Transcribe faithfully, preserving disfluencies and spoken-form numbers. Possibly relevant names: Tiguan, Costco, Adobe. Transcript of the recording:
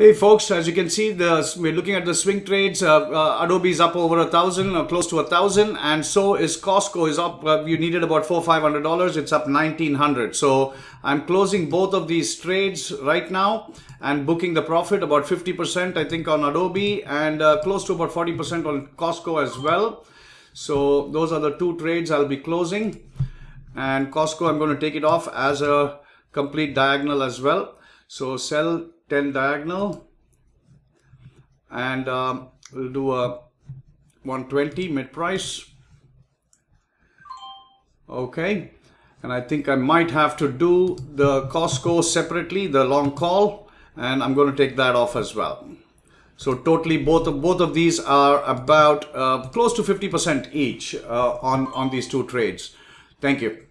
Hey folks, as you can see, the, we're looking at the swing trades. Uh, uh, Adobe is up over a thousand, uh, close to a thousand, and so is Costco. Is up. Uh, you needed about four five hundred dollars. It's up nineteen hundred. So I'm closing both of these trades right now and booking the profit about fifty percent, I think, on Adobe and uh, close to about forty percent on Costco as well. So those are the two trades I'll be closing, and Costco I'm going to take it off as a complete diagonal as well. So sell ten diagonal, and um, we'll do a one twenty mid price. Okay, and I think I might have to do the Costco separately, the long call, and I'm going to take that off as well. So totally both of both of these are about uh, close to fifty percent each uh, on on these two trades. Thank you.